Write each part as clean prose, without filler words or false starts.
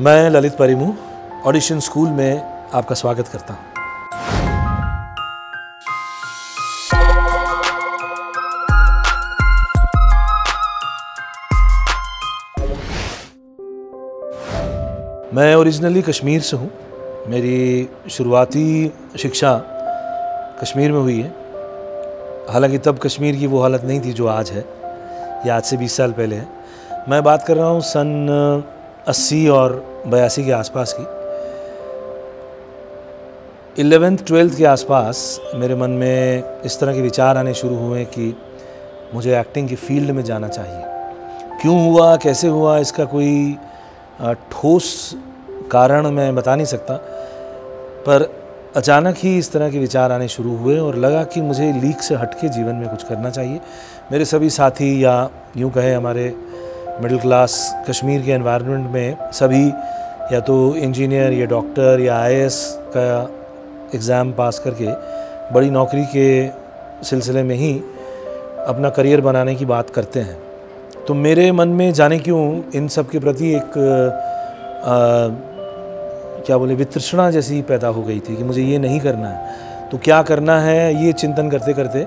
मैं Lalit परिमू audition school में आपका स्वागत करता हूँ। मैं ओरिजिनली कश्मीर से हूँ। मेरी शुरुआती शिक्षा कश्मीर में हुई है। हालांकि तब कश्मीर की वो हालत नहीं थी जो आज है, या आज से 20 साल पहले है। मैं बात कर रहा हूँ सन 80 और 82 के आसपास की। 11th 12th के आसपास मेरे मन में इस तरह के विचार आने शुरू हुए कि मुझे एक्टिंग की फील्ड में जाना चाहिए। क्यों हुआ, कैसे हुआ, इसका कोई ठोस कारण मैं बता नहीं सकता, पर अचानक ही इस तरह के विचार आने शुरू हुए और लगा कि मुझे लीक से हटके जीवन में कुछ करना चाहिए। मेरे सभी साथी, या यूँ कहें हमारे मिडिल क्लास कश्मीर के एनवायरनमेंट में सभी या तो इंजीनियर या डॉक्टर या IAS का एग्ज़ाम पास करके बड़ी नौकरी के सिलसिले में ही अपना करियर बनाने की बात करते हैं। तो मेरे मन में जाने क्यों इन सब के प्रति एक वितृष्णा जैसी पैदा हो गई थी कि मुझे ये नहीं करना है तो क्या करना है। ये चिंतन करते करते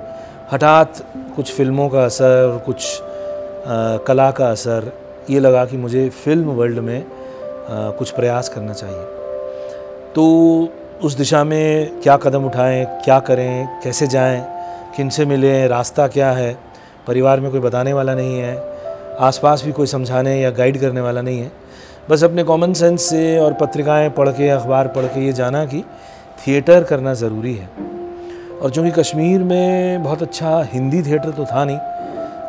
हठात कुछ फिल्मों का असर और कुछ कला का असर, ये लगा कि मुझे फ़िल्म वर्ल्ड में कुछ प्रयास करना चाहिए। तो उस दिशा में क्या कदम उठाएं, क्या करें, कैसे जाएं, किन से मिलें, रास्ता क्या है। परिवार में कोई बताने वाला नहीं है, आसपास भी कोई समझाने या गाइड करने वाला नहीं है। बस अपने कॉमन सेंस से और पत्रिकाएं पढ़ के, अखबार पढ़ के ये जाना कि थिएटर करना ज़रूरी है। और चूँकि कश्मीर में बहुत अच्छा हिंदी थिएटर तो था नहीं,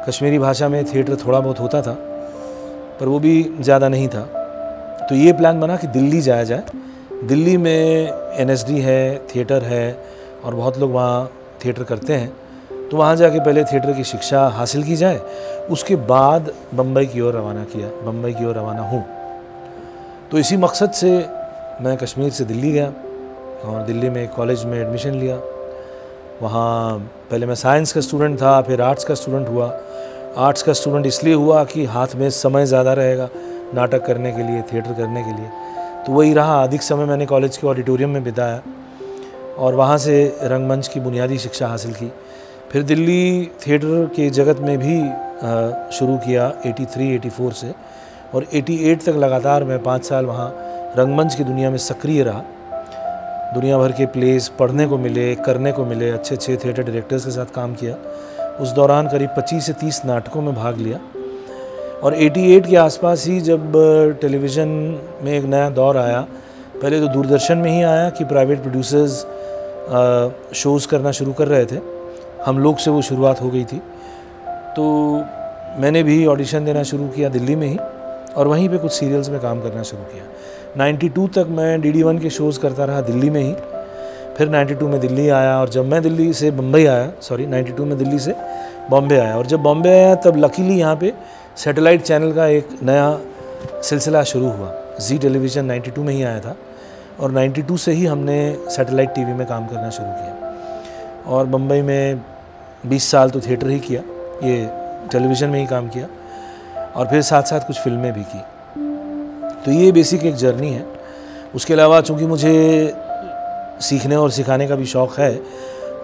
कश्मीरी भाषा में थिएटर थोड़ा बहुत होता था पर वो भी ज़्यादा नहीं था। तो ये प्लान बना कि दिल्ली जाया जाए। दिल्ली में NSD है, थिएटर है और बहुत लोग वहाँ थिएटर करते हैं। तो वहाँ जाके पहले थिएटर की शिक्षा हासिल की जाए, उसके बाद बम्बई की ओर रवाना हूँ। तो इसी मकसद से मैं कश्मीर से दिल्ली गया और दिल्ली में एक कॉलेज में एडमिशन लिया। वहाँ पहले मैं साइंस का स्टूडेंट था, फिर आर्ट्स का स्टूडेंट हुआ। आर्ट्स का स्टूडेंट इसलिए हुआ कि हाथ में समय ज़्यादा रहेगा नाटक करने के लिए, थिएटर करने के लिए। तो वही रहा, अधिक समय मैंने कॉलेज के ऑडिटोरियम में बिताया और वहाँ से रंगमंच की बुनियादी शिक्षा हासिल की। फिर दिल्ली थिएटर के जगत में भी शुरू किया 83-84 से, और 88 तक लगातार मैं 5 साल वहाँ रंगमंच की दुनिया में सक्रिय रहा। दुनिया भर के प्लेस पढ़ने को मिले, करने को मिले, अच्छे अच्छे थिएटर डायरेक्टर्स के साथ काम किया। उस दौरान करीब 25 से 30 नाटकों में भाग लिया। और 88 के आसपास ही जब टेलीविज़न में एक नया दौर आया, पहले तो दूरदर्शन में ही आया कि प्राइवेट प्रोड्यूसर्स शोज़ करना शुरू कर रहे थे। हम लोग से वो शुरुआत हो गई थी। तो मैंने भी ऑडिशन देना शुरू किया दिल्ली में ही और वहीं पे कुछ सीरियल्स में काम करना शुरू किया। 92 तक मैं DD1 के शोज़ करता रहा दिल्ली में ही। फिर 92 में दिल्ली आया, और जब मैं 92 में दिल्ली से बॉम्बे आया, और जब बॉम्बे आया तब लकीली यहाँ पे सैटेलाइट चैनल का एक नया सिलसिला शुरू हुआ। Zee टेलीविज़न 92 में ही आया था और 92 से ही हमने सैटेलाइट TV में काम करना शुरू किया। और बम्बई में 20 साल तो थिएटर ही किया, ये टेलीविज़न में ही काम किया, और फिर साथ साथ कुछ फिल्में भी की। तो ये बेसिक एक जर्नी है। उसके अलावा चूँकि मुझे सीखने और सिखाने का भी शौक़ है,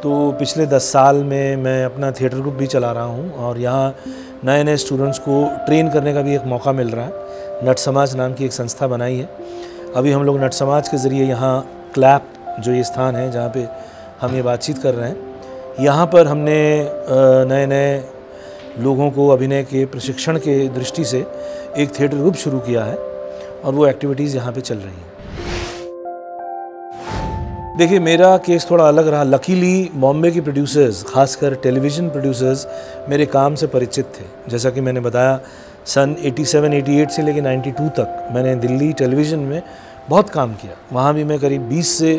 तो पिछले 10 साल में मैं अपना थिएटर ग्रुप भी चला रहा हूँ और यहाँ नए नए स्टूडेंट्स को ट्रेन करने का भी एक मौका मिल रहा है। नट समाज नाम की एक संस्था बनाई है। अभी हम लोग नट समाज के ज़रिए यहाँ क्लैप, जो ये स्थान है जहाँ पर हम ये बातचीत कर रहे हैं, यहाँ पर हमने नए नए लोगों को अभिनय के प्रशिक्षण के दृष्टि से एक थिएटर ग्रुप शुरू किया है और वो एक्टिविटीज़ यहाँ पे चल रही हैं। देखिए, मेरा केस थोड़ा अलग रहा। लकीली बॉम्बे के प्रोड्यूसर्स, खासकर टेलीविज़न प्रोड्यूसर्स, मेरे काम से परिचित थे। जैसा कि मैंने बताया, सन 87-88 से लेकर 92 तक मैंने दिल्ली टेलीविज़न में बहुत काम किया। वहाँ भी मैं करीब 20 से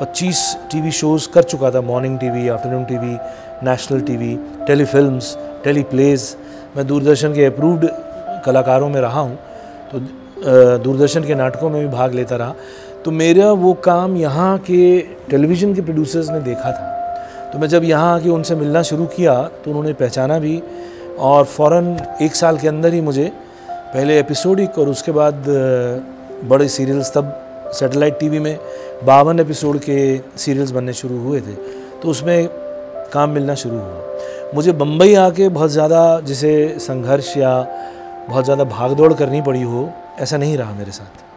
25 TV शोज़ कर चुका था। Morning TV, afternoon TV, national TV, telefilms, teleplays. मैं दूरदर्शन के अप्रूव्ड कलाकारों में रहा हूँ, तो दूरदर्शन के नाटकों में भी भाग लेता रहा। तो मेरा वो काम यहाँ के टेलीविज़न के प्रोड्यूसर्स ने देखा था। तो मैं जब यहाँ आके उनसे मिलना शुरू किया तो उन्होंने पहचाना भी, और फ़ौरन 1 साल के अंदर ही मुझे पहले एपिसोडिक और उसके बाद बड़े सीरियल्स तब सैटेलाइट टीवी में 52 एपिसोड के सीरियल्स बनने शुरू हुए थे, तो उसमें काम मिलना शुरू हुआ। मुझे बम्बई आके बहुत ज़्यादा जिसे संघर्ष या बहुत ज़्यादा भागदौड़ करनी पड़ी हो, ऐसा नहीं रहा मेरे साथ।